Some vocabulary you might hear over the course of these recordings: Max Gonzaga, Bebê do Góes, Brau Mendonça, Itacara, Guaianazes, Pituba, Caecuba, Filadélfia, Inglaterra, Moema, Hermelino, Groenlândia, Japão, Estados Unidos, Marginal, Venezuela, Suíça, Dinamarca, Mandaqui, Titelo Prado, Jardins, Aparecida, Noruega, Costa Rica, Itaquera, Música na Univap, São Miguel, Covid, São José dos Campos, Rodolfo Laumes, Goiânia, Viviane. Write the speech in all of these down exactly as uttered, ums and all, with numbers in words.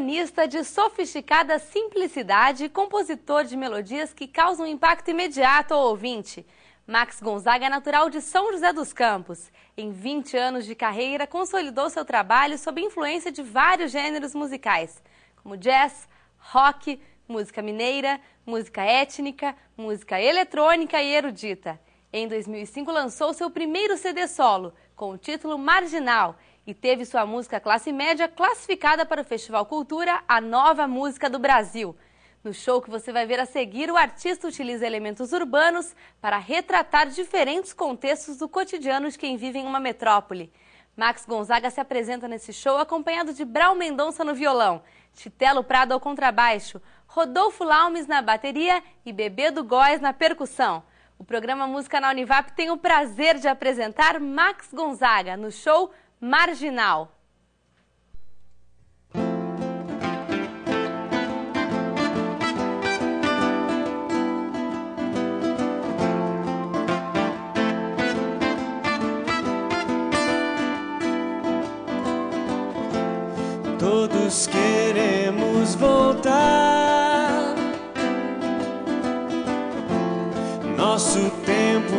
Violonista de sofisticada simplicidade e compositor de melodias que causam impacto imediato ao ouvinte. Max Gonzaga é natural de São José dos Campos. Em vinte anos de carreira, consolidou seu trabalho sob influência de vários gêneros musicais, como jazz, rock, música mineira, música étnica, música eletrônica e erudita. Em dois mil e cinco, lançou seu primeiro C D solo, com o título Marginal, e teve sua música classe média classificada para o Festival Cultura, a nova música do Brasil. No show que você vai ver a seguir, o artista utiliza elementos urbanos para retratar diferentes contextos do cotidiano de quem vive em uma metrópole. Max Gonzaga se apresenta nesse show acompanhado de Brau Mendonça no violão, Titelo Prado ao contrabaixo, Rodolfo Laumes na bateria e Bebê do Góes na percussão. O programa Música na Univap tem o prazer de apresentar Max Gonzaga no show Marginal. Todos queremos voltar, nosso tempo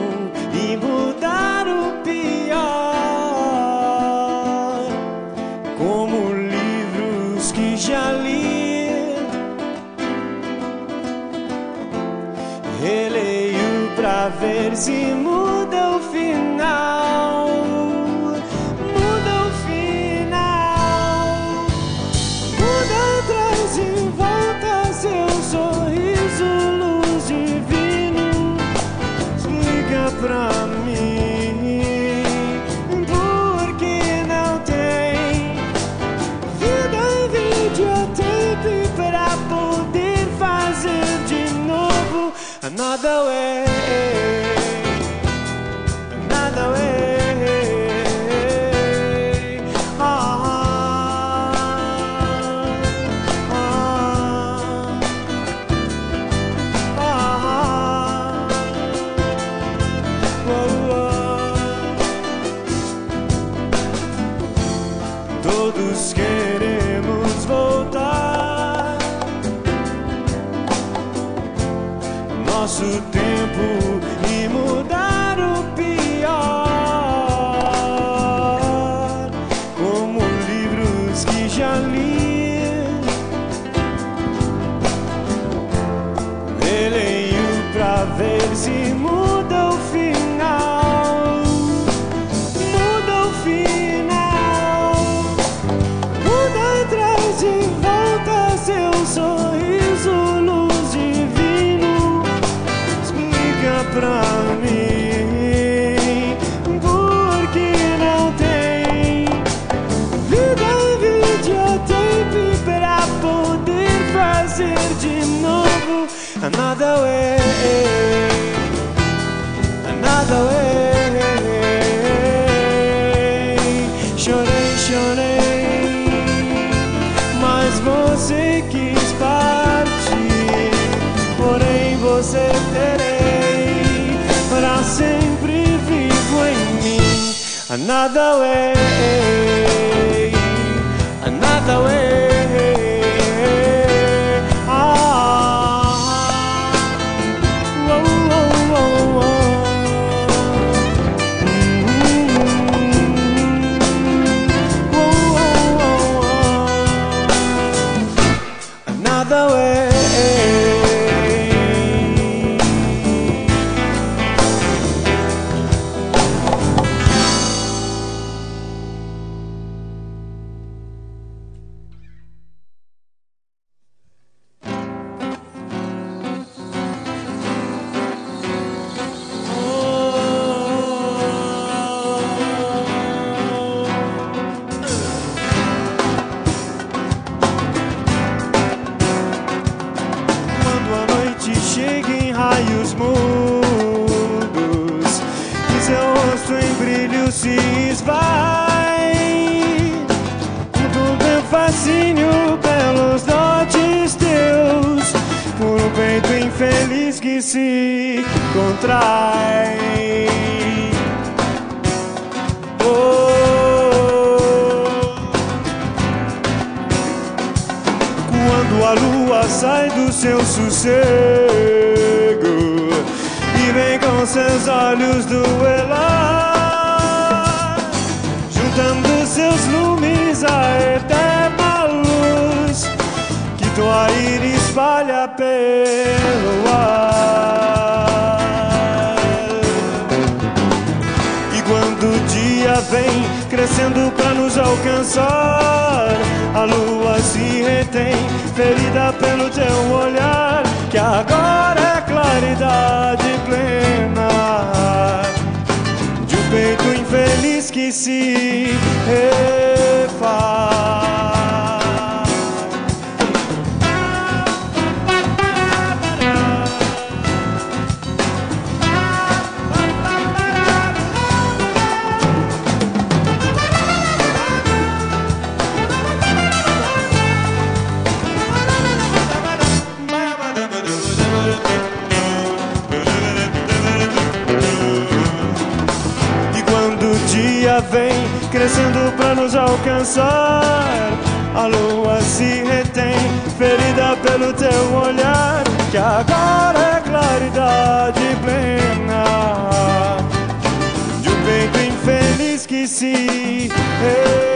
e mudar o pior. Já li, releio pra ver se muda o final. Muda o final, muda, traz e volta seu sorriso, luz divino, liga pra mim, porque não tem vida em pra poder fazer de novo. Another way, another way. Ah, ah, ah, oh, oh. Todos queremos voltar, nosso tempo e mudar o pior, como livros que já li, releio pra ver se muda o final. Muda o final, muda, traz de volta seu sorriso, luz divino, pra mim, porque não tem vida em videotape pra poder fazer de novo. Another way, another way. Chorei, chorei, mas você quis partir, porém você terei pra sempre vivo em mim. Another way, another way. a lua sai do seu sossego e vem com seus olhos duelar, juntando seus lumes à eterna luz que tua íris espalha pelo ar. E quando o dia vem crescendo pra nos alcançar, a lua se retém, ferida pelo teu olhar, que agora é claridade plena de um peito infeliz que se refaz. Vem crescendo pra nos alcançar, a lua se retém, ferida pelo teu olhar, que agora é claridade plena de um peito infeliz que se refaz.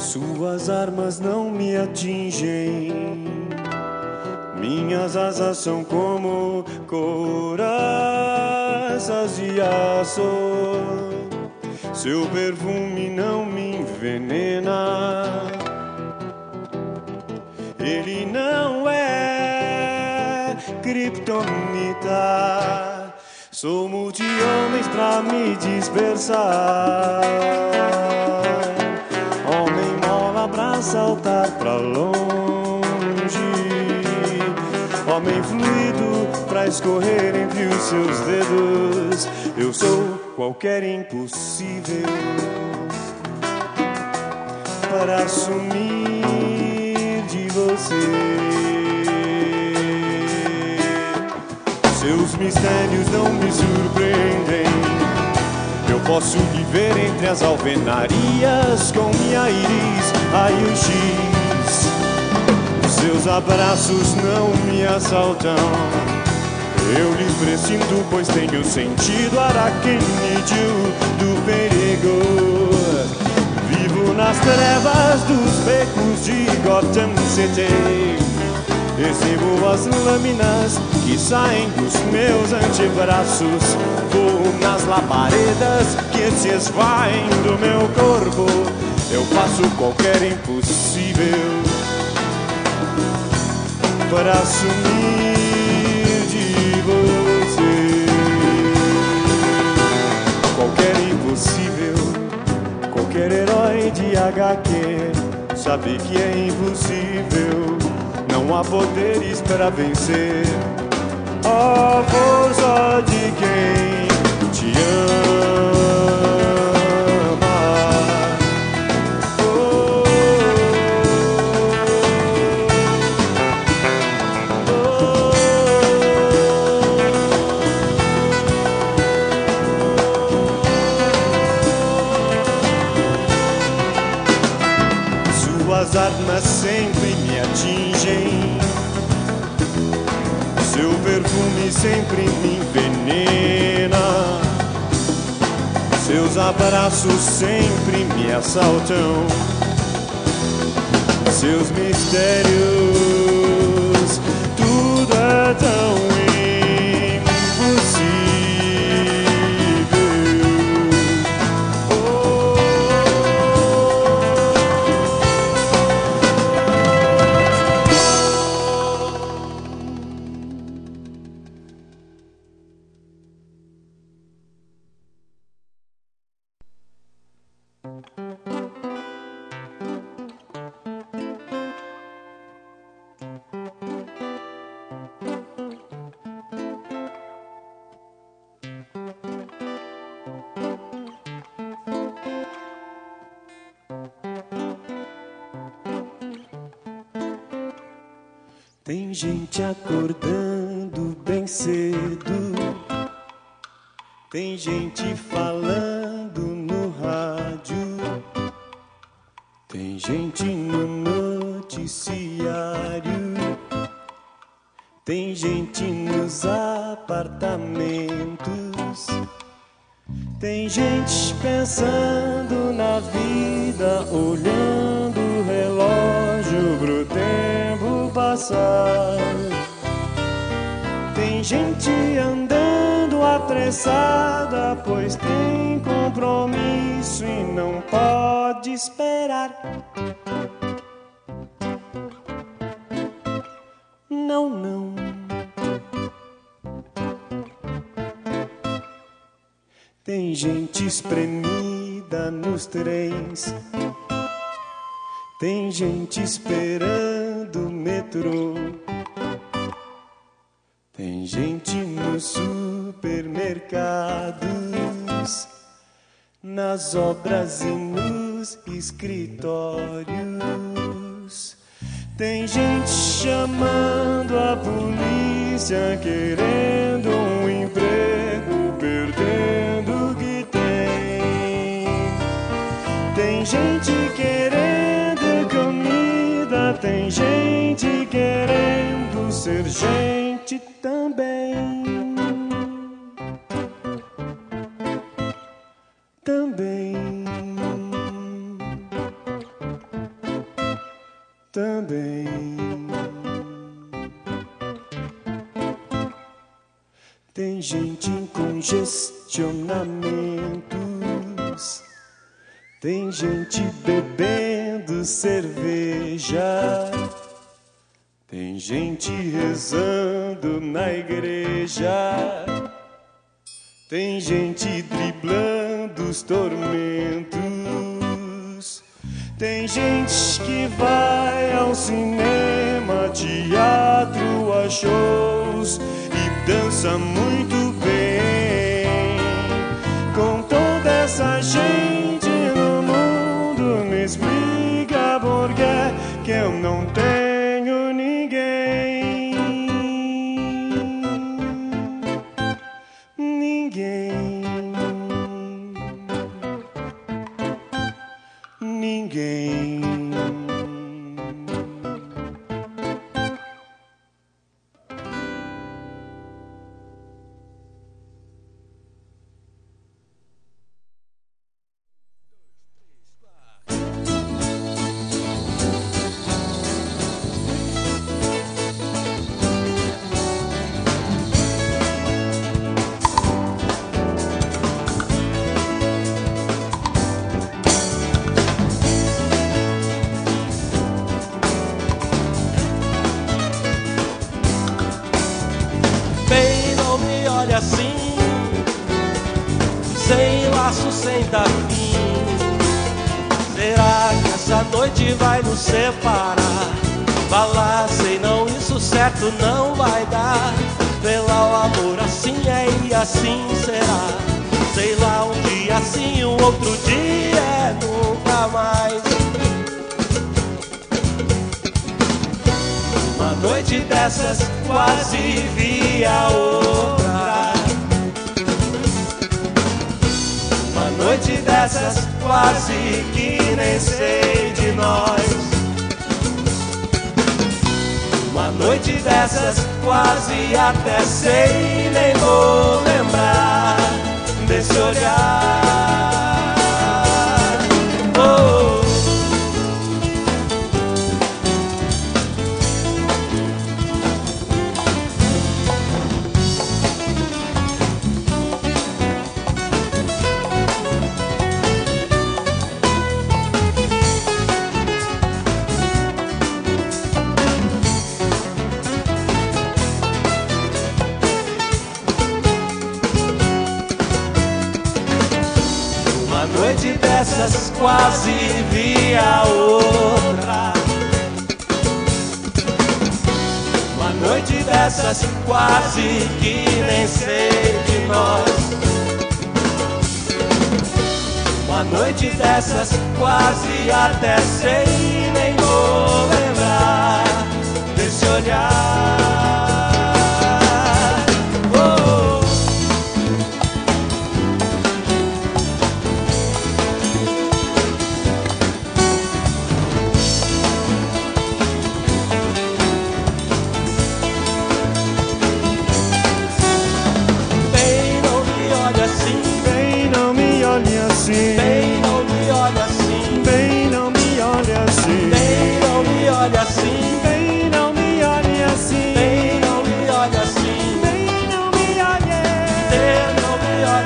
Suas armas não me atingem, minhas asas são como couraças de aço. Seu perfume não me envenena, ele não é criptonita. Somos de homens pra me dispersar, homem mola pra saltar pra longe, homem fluido pra escorrer entre os seus dedos. Eu sou qualquer impossível para sumir de você. Seus mistérios não me surpreendem, eu posso viver entre as alvenarias com minha íris raio-x. Os seus abraços não me assaltam, eu lhes prescindo, pois tenho sentido araquenídeo do perigo. Vivo nas trevas dos becos de Gotham City, recebo as lâminas que saem dos meus antebraços, vou nas labaredas que se esvaem do meu corpo. Eu faço qualquer impossível para assumir. Qualquer impossível, qualquer herói de agá quê sabe que é impossível, não há poderes para vencer. Oh, força de quem te ama. Oh, as armas sempre me atingem, seu perfume sempre me envenena, seus abraços sempre me assaltam, seus mistérios, tudo é tão gente acordando bem cedo, tem gente falando no rádio, tem gente no noticiário, tem gente nos apartamentos, tem gente pensando na vida, olhando o relógio pro tempo passar. Tem gente andando apressada, pois tem compromisso e não pode esperar. Não, não. Tem gente espremida nos trens, tem gente esperando o metrô, tem gente nos supermercados, nas obras e nos escritórios, tem gente chamando a polícia, querendo um emprego, perdendo o que tem. Tem gente querendo comida, tem gente querendo ser gente também. Também também. Tem gente em congestionamentos, tem gente bebendo cerveja, tem gente rezando na igreja, tem gente driblando os tormentos, tem gente que vai ao cinema, teatro, a shows e dança muito bem. Com toda essa gente no mundo, me explica por que que eu não tenho ninguém. Quase vi a outra, uma noite dessas quase que nem sei de nós, uma noite dessas quase até sei, nem vou lembrar desse olhar. Bem, não me olha assim. Bem, não me olha assim. Bem, não me olha assim. Bem, não me olha assim. Bem, não me olha assim. Bem, não me olha. Bem, não me olha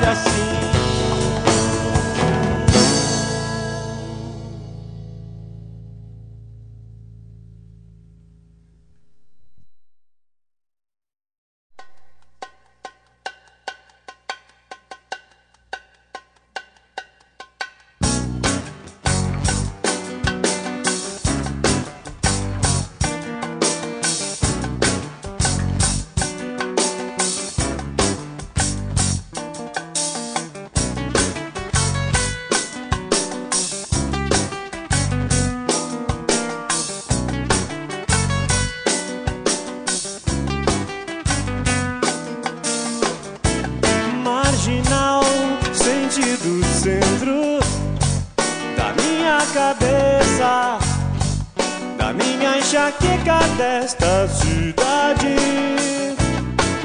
desta cidade.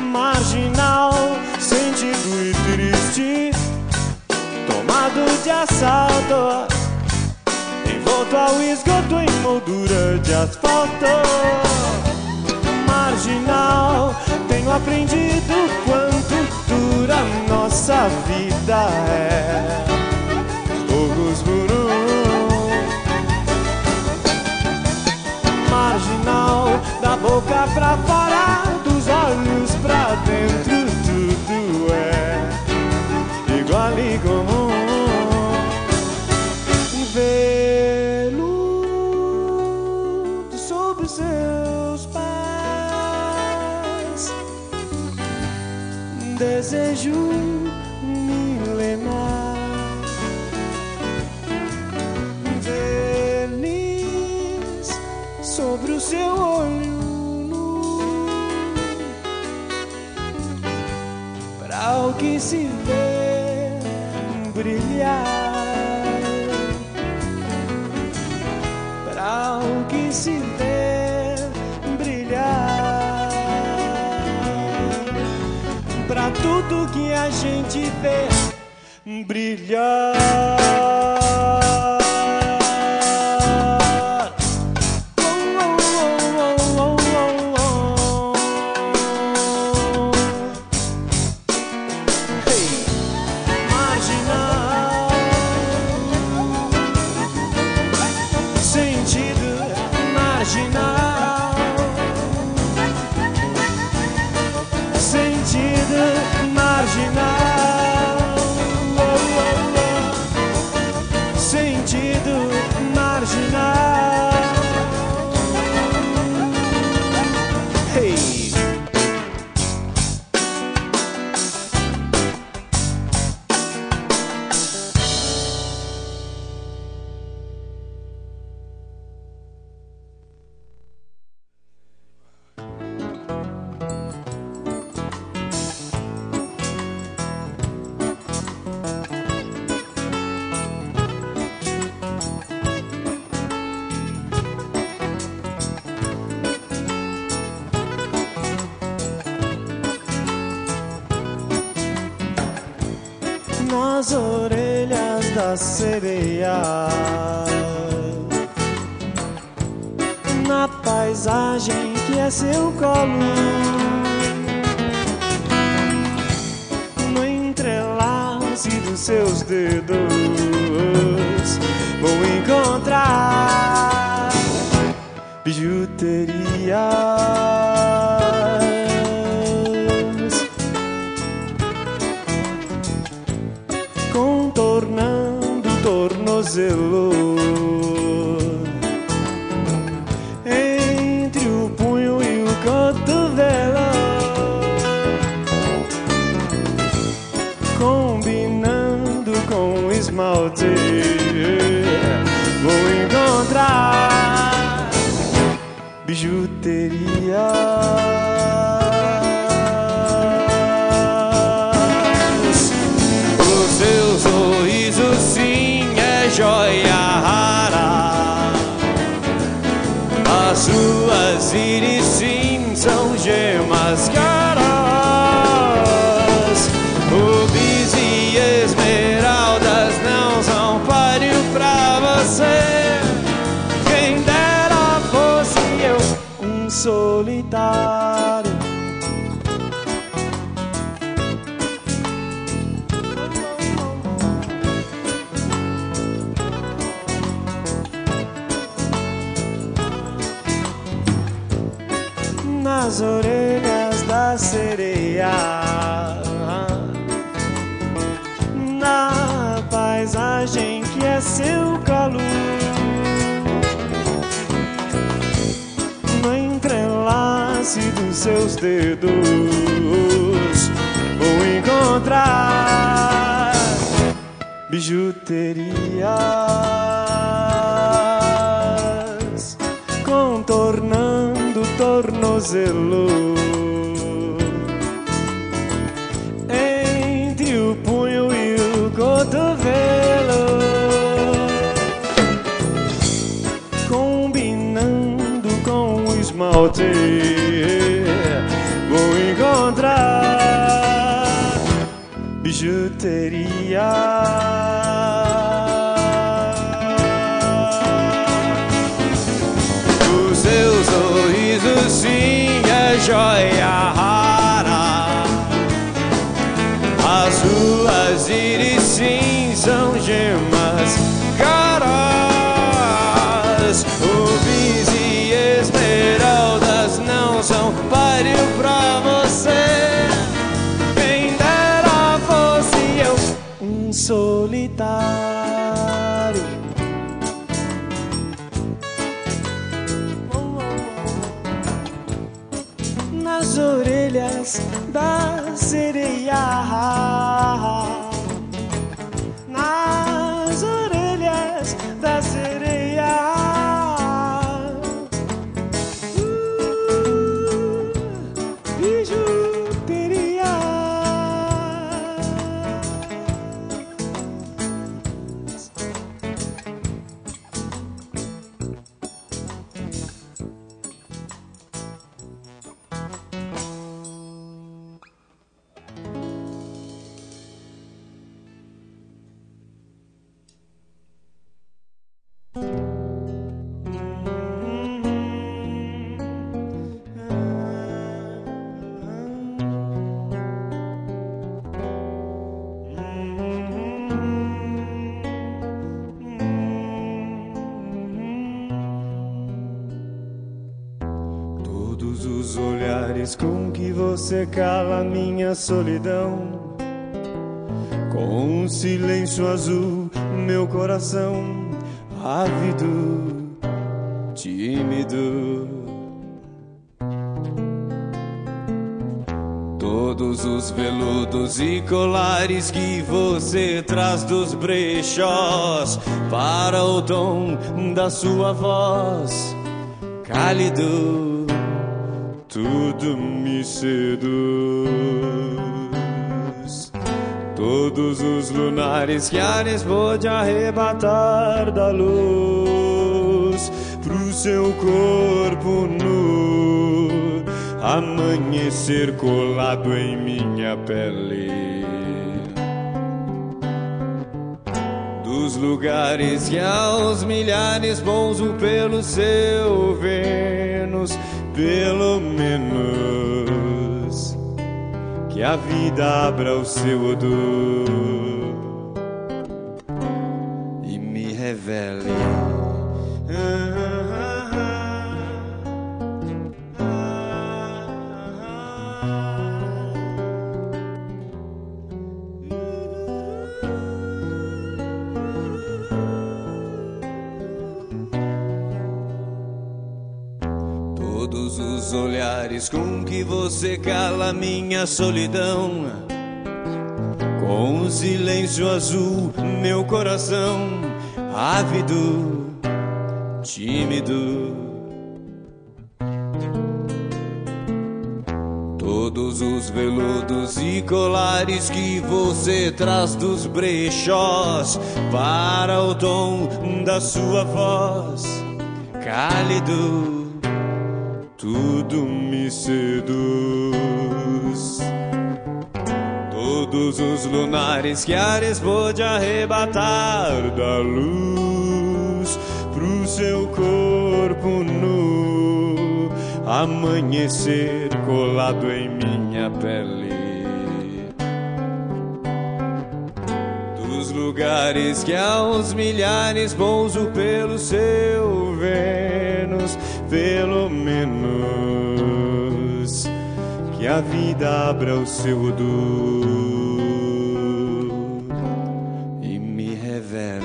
Marginal, sentido e triste, tomado de assalto, envolto ao papel esgoto em moldura de asfalto. Marginal, tenho aprendido quanto dura nossa vida é. Ogos guru. Marginal, da boca pra fora, dos olhos pra dentro, tudo é igual e comum. Veludo sobre seus pés, desejo milenar. Verniz sobre o seu olho nu, pra o que se vê brilhar. O que se vê brilhar, pra tudo que a gente vê brilhar. Nas orelhas da sereia, na paisagem que é seu colo, no entrelace dos seus dedos, vou encontrar bijuteria. Entre o punho e o cotovelo, combinando com esmalte, vou encontrar bijuteria. Joia rara, as suas íris sim são gemas caras. Rubis e esmeraldas não são páreo pra você. Quem dera fosse eu um solitário. Nas orelhas da sereia, na paisagem que é seu colo, no entrelace dos seus dedos, vou encontrar bijuterias contornando tornozelo, entre o punho e o cotovelo, combinando com o esmalte, vou encontrar bijuteria. As ruas íris cinzam gemas caras. Rubis e esmeraldas não são páreo pra você. Quem dera fosse eu um solitário. Nas orelhas da sereia, nas orelhas da sereia, uh, bijuteria. Com que você cala minha solidão, com um silêncio azul meu coração ávido, tímido. Todos os veludos e colares que você traz dos brechós para o tom da sua voz cálido, tudo me seduz. Todos os lunares que Ares pôde arrebatar da luz pro seu corpo nu amanhecer colado em minha pele. Dos lugares que aos milhares bonzo pelo seu Vênus, pelo menos que a vida abra o seu odor e me revele. Com que você cala minha solidão, com o silêncio azul meu coração ávido, tímido. Todos os veludos e colares que você traz dos brechós para o tom da sua voz cálido, tudo me seduz. Todos os lunares que Ares pôde arrebatar da luz pro seu corpo nu amanhecer colado em minha pele. Dos lugares que aos milhares pouso pelo seu Vênus, pelo menos que a vida abra o seu odor e me revele.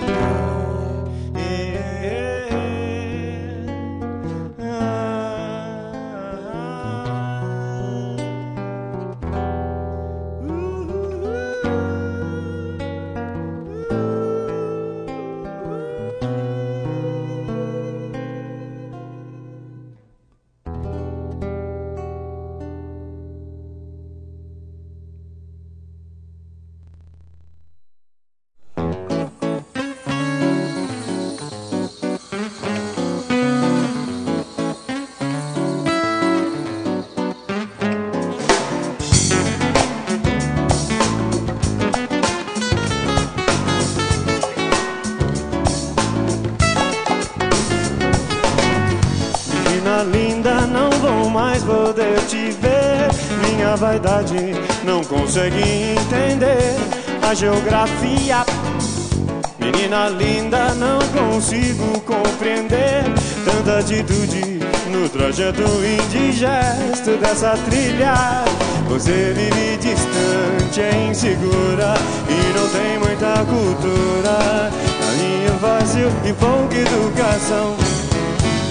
da vaidade não consegue entender a geografia. Menina linda, não consigo compreender tanta atitude no trajeto indigesto dessa trilha. Você vive distante, é insegura e não tem muita cultura. Caminho vazio e pouca educação.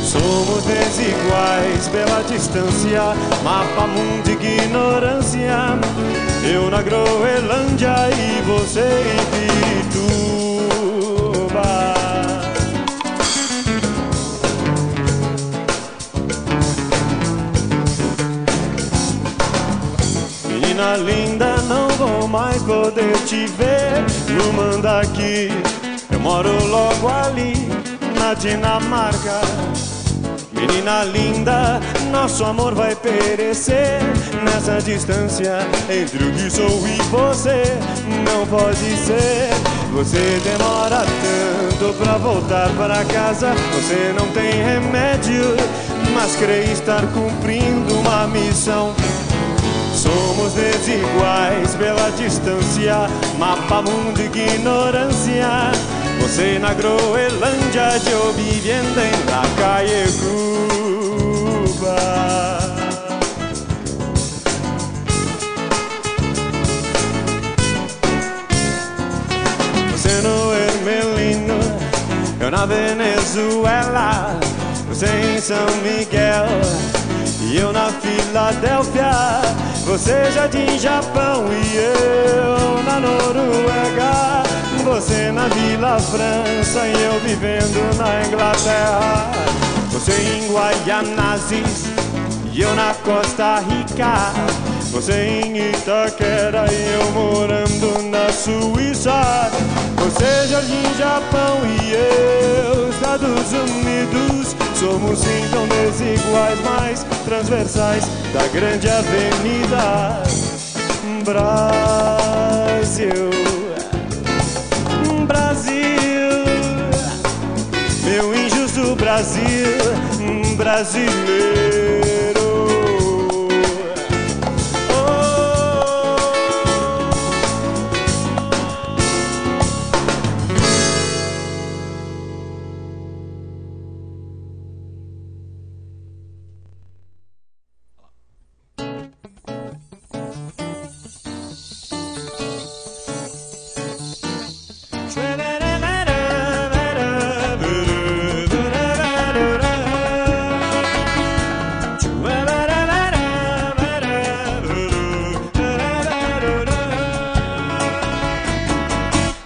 Somos desiguais pela distância, mapa mundo ignorância. Eu na Groenlândia e você em Pituba. Menina linda, não vou mais poder te ver no Mandaqui. Eu moro logo ali na Dinamarca. Menina linda, nosso amor vai perecer nessa distância entre o que sou e você. Não pode ser. Você demora tanto pra voltar pra casa. Você não tem remédio, mas crê estar cumprindo uma missão. Somos desiguais pela distância, mapa mundo ignorância. Você na Groenlândia, eu viviendo em la Caecuba. Você no Hermelino, eu na Venezuela. Você em São Miguel e eu na Filadélfia. Você Jardins, Japão e eu na Noruega. Você na Vila Franca e eu vivendo na Inglaterra. Você em Guaianazes e eu na Costa Rica. Você em Itaquera e eu morando na Suíça. Você Jardim, Japão e eu Estados Unidos. Somos então desiguais, mas transversais da grande avenida Brasil. Meu injusto Brasil, brasileiro. Oh.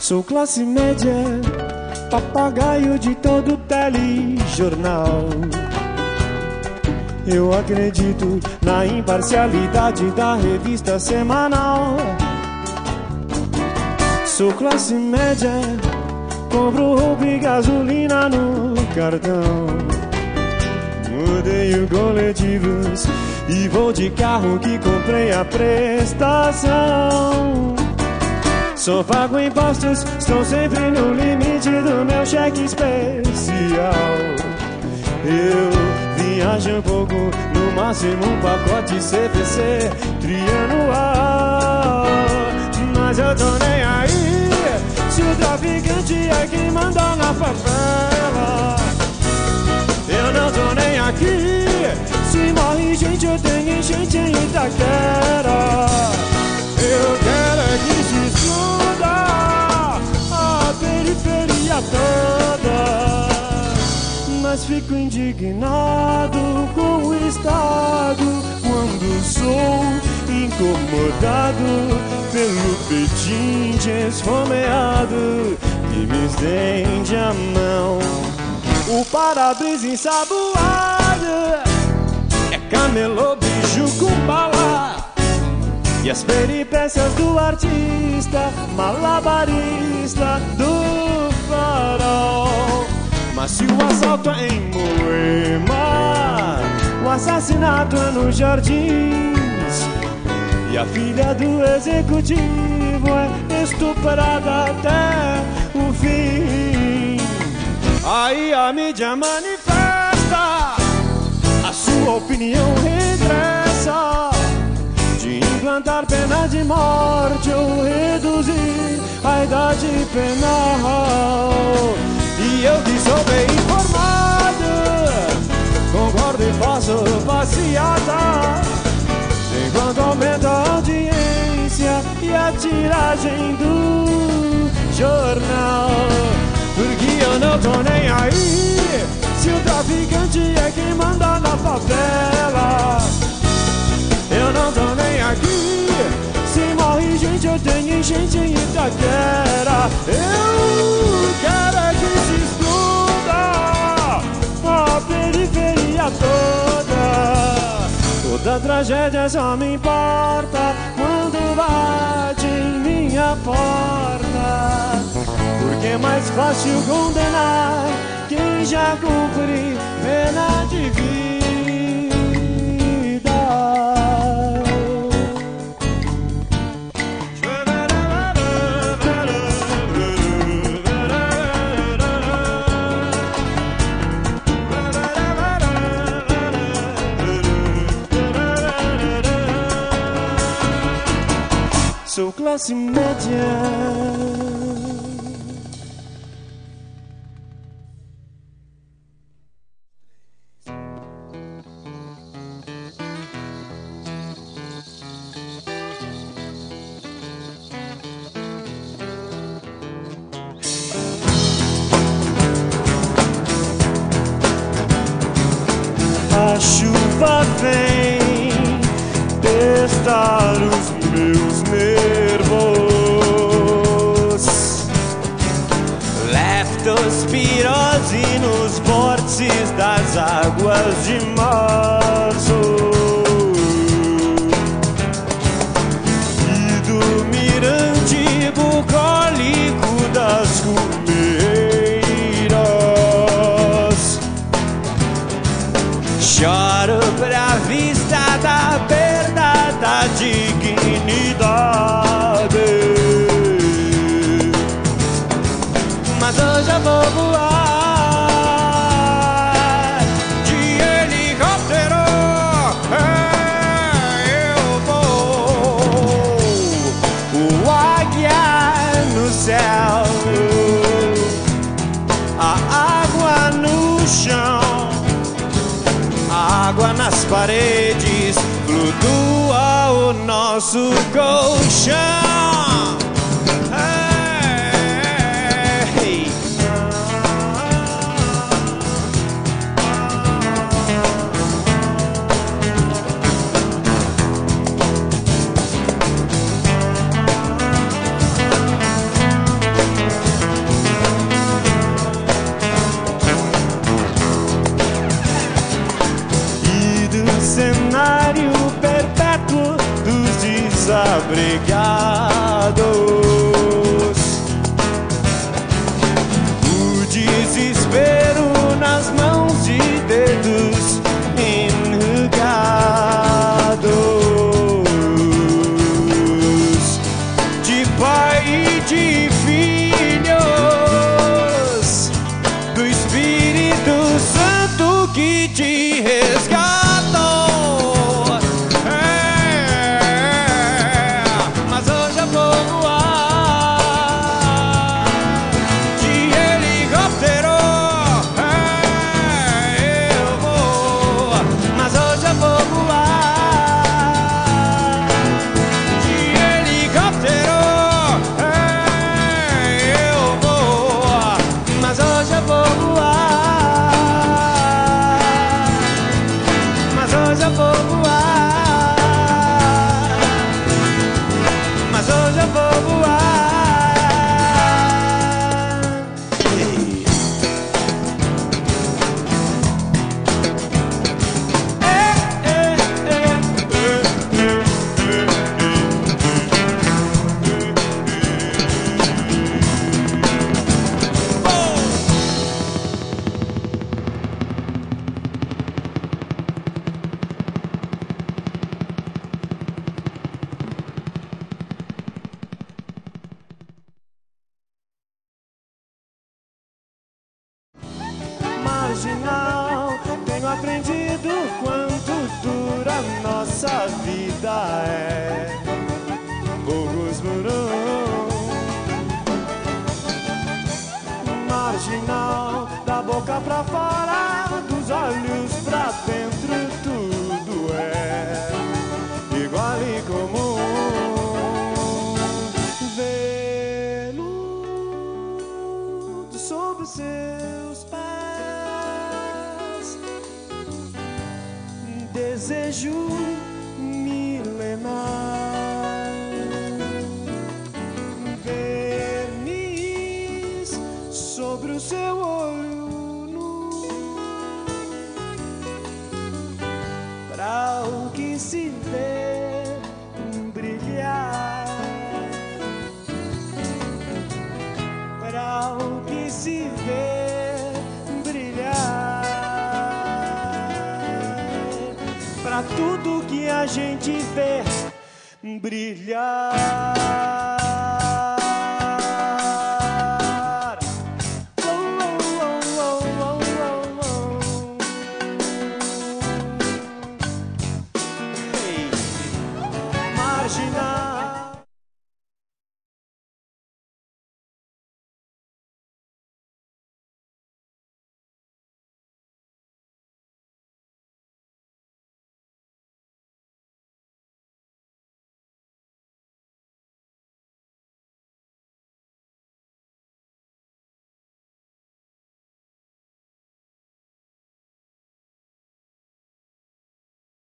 Sou classe média, papagaio de todo telejornal. Eu acredito na imparcialidade da revista semanal. Sou classe média, compro roupa e gasolina no cartão. Odeio coletivos e vou de carro que comprei a prestação. Só pago impostos, estou sempre no limite do meu cheque especial. Eu viajo um pouco, no máximo um pacote C V C trianual. Mas eu tô nem aí, se o traficante é quem manda na favela. Eu não tô nem aqui, se morre gente eu tenho enchente em Itacara. Eu quero é que se exploda a periferia toda, mas fico indignado com o Estado quando sou incomodado pelo pedim desfomeado que me estende a mão. O para-brisa ensaboado é camelô, biju com bala. E as peripécias do artista, malabarista do farol. Mas se o assalto é em Moema, o assassinato é no Jardins. E a filha do executivo é estuprada até o fim. Aí a mídia manifesta, a sua opinião regressa. De implantar pena de morte ou reduzir a idade penal. E eu que sou bem informado, concordo e faço passeata, enquanto aumenta a audiência e a tiragem do jornal. Porque eu não tô nem aí se o traficante é quem manda na favela. Eu não tô nem aqui se morre gente, eu tenho gente em Itaquera. Eu quero é que se exploda a periferia toda. Toda tragédia só me importa quando bate em minha porta, porque é mais fácil condenar quem já cumpre pena de vida. Sou classe média. A chuva vem testar os meus nervos, leptospirose e nos vórtices das águas de março e do mirante bucólico das cumeiras. Choro pra vista da perda da dignidade, mas hoje eu vou voar de helicóptero, é, eu vou. O águia no céu, a água no chão, a água nas paredes, flutua o nosso colchão. Hey. E do cenário perpétuo dos desabrigados, o desespero nas mãos de dedos enrugados, de pai e de filhos, do Espírito Santo que te resgatou. É, mas hoje eu vou voar de helicóptero, é, eu vou. Mas hoje eu vou voar de helicóptero, é, eu vou. Mas hoje eu vou voar, mas hoje eu vou voar, mas hoje eu vou voar. Marginal, tenho aprendido quanto dura nossa vida é. verão. Marginal, da boca pra fora, dos olhos pra dentro, tudo é igual e comum. Veludo sobre seus pés, desejo seu olho nu, pra o que se vê brilhar, pra o que se vê brilhar, pra tudo que a gente vê brilhar.